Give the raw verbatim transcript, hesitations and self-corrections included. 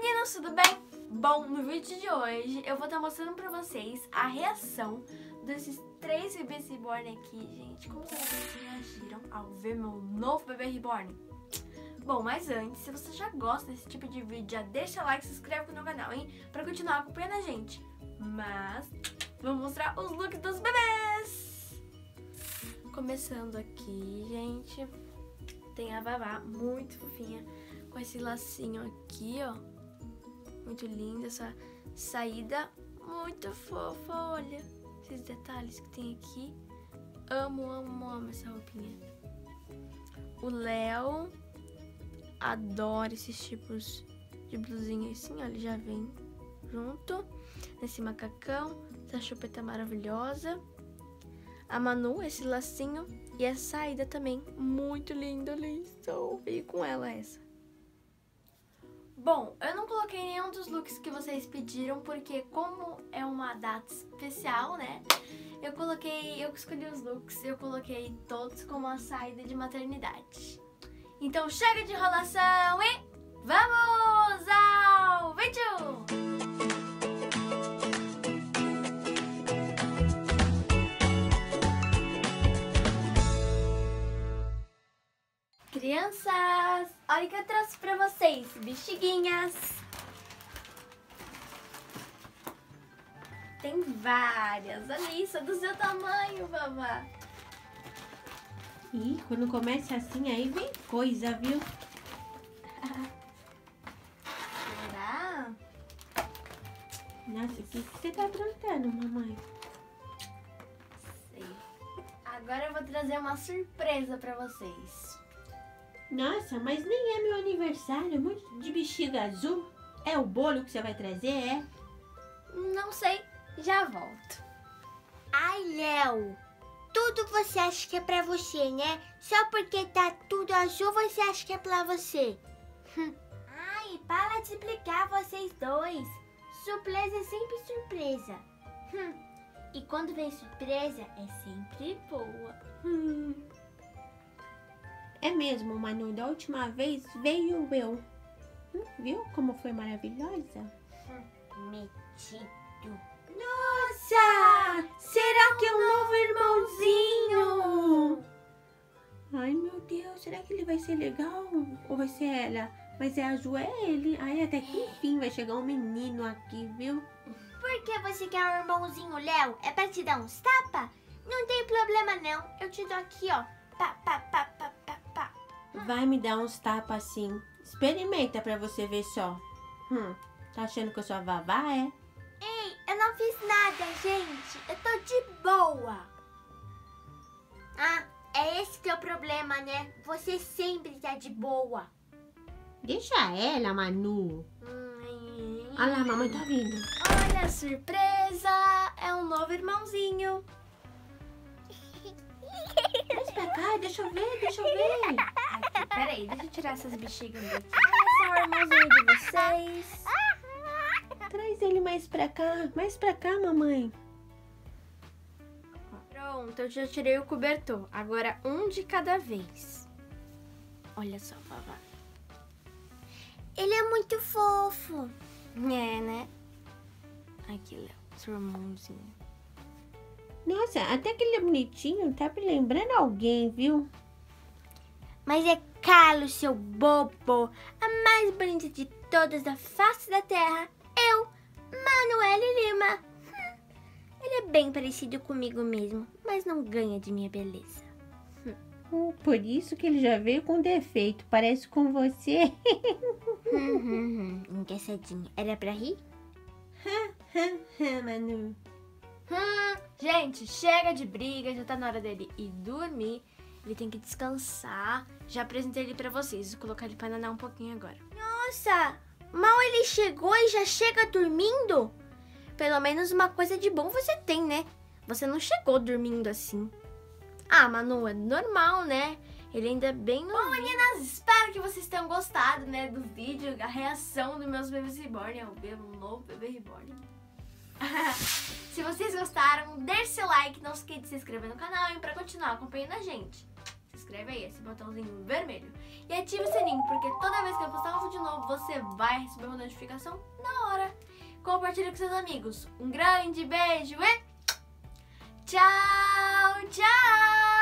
meninos, tudo bem? Bom, no vídeo de hoje eu vou estar mostrando pra vocês a reação desses três bebês reborn aqui, gente. Como será que eles reagiram ao ver meu novo bebê reborn? Bom, mas antes, se você já gosta desse tipo de vídeo, já deixa like e se inscreve no canal, hein? Pra continuar acompanhando a gente. Mas vamos mostrar os looks dos bebês! Começando aqui, gente, tem a Babá, muito fofinha, com esse lacinho aqui, ó. Muito linda essa saída, muito fofa, olha esses detalhes que tem aqui. Amo, amo, amo essa roupinha. O Léo adora esses tipos de blusinha assim, ó, ele já vem junto nesse macacão, essa chupeta maravilhosa. A Manu, esse lacinho e a saída também, muito linda, olha isso, veio com ela essa. Bom, eu não coloquei nenhum dos looks que vocês pediram, porque como é uma data especial, né? Eu coloquei, eu escolhi os looks, eu coloquei todos como a saída de maternidade. Então chega de enrolação e vamos ao vídeo! Crianças, olha o que eu trouxe pra vocês, bexiguinhas. Tem várias, olha isso, do seu tamanho, babá. Ih, quando começa assim, aí vem coisa, viu? Será? Nossa, o que você tá trancando, mamãe? Sei. Agora eu vou trazer uma surpresa pra vocês. Nossa, mas nem é meu aniversário, muito de bexiga azul. É o bolo que você vai trazer, é? Não sei, já volto. Ai, Léo, tudo você acha que é pra você, né? Só porque tá tudo azul, você acha que é pra você. Ai, para de explicar vocês dois. Surpresa é sempre surpresa. E quando vem surpresa, é sempre boa. Hum. É mesmo, Manu, da última vez veio eu. Hum, viu como foi maravilhosa? Metido. Nossa! Será que é um novo irmãozinho? Ai, meu Deus, será que ele vai ser legal? Ou vai ser ela? Mas é azul, é ele. Ai, até que enfim vai chegar um menino aqui, viu? Por que você quer um irmãozinho, Léo? É pra te dar uns tapas? Não tem problema não, eu te dou aqui, ó. Pá, pá, pá, pá. Vai me dar uns tapas assim. Experimenta pra você ver só. Hum, tá achando que eu sou a Vavá, é? Ei, eu não fiz nada, gente. Eu tô de boa. Ah, é esse teu problema, né? Você sempre tá de boa. Deixa ela, Manu. Hum, olha lá, a mamãe tá vindo. Olha, surpresa. É um novo irmãozinho. Deixa pra cá, deixa eu ver, deixa eu ver. Aqui, peraí, deixa eu tirar essas bexigas daqui. Esse é o irmãozinho de vocês. Traz ele mais pra cá, mais pra cá, mamãe. Pronto, eu já tirei o cobertor. Agora um de cada vez. Olha só, babá. Ele é muito fofo. É, né? Aqui, Léo, seu irmãozinho. Nossa, até que ele é bonitinho, tá me lembrando alguém, viu? Mas é Carlos, seu bobo, a mais bonita de todas da face da terra, eu, Manuel Lima. Hum, ele é bem parecido comigo mesmo, mas não ganha de minha beleza. Hum, por isso que ele já veio com defeito, parece com você. hum, hum, hum. Engraçadinho, era pra rir? Manu. Hum, gente, chega de briga, já tá na hora dele ir dormir. Ele tem que descansar. Já apresentei ele pra vocês, vou colocar ele pra nanar um pouquinho agora. Nossa, mal ele chegou e já chega dormindo? Pelo menos uma coisa de bom você tem, né? Você não chegou dormindo assim. Ah, Manu, é normal, né? Ele ainda é bem novinho. Bom, meninas, espero que vocês tenham gostado, né, do vídeo, a reação dos meus bebês reborn, ao ver um novo bebê reborn. Se vocês gostaram, deixe seu like, não se esqueça de se inscrever no canal e pra continuar acompanhando a gente. se inscreve aí, esse botãozinho vermelho. E ativa o sininho, porque toda vez que eu postar um vídeo novo, você vai receber uma notificação na hora. Compartilha com seus amigos. Um grande beijo e tchau, tchau!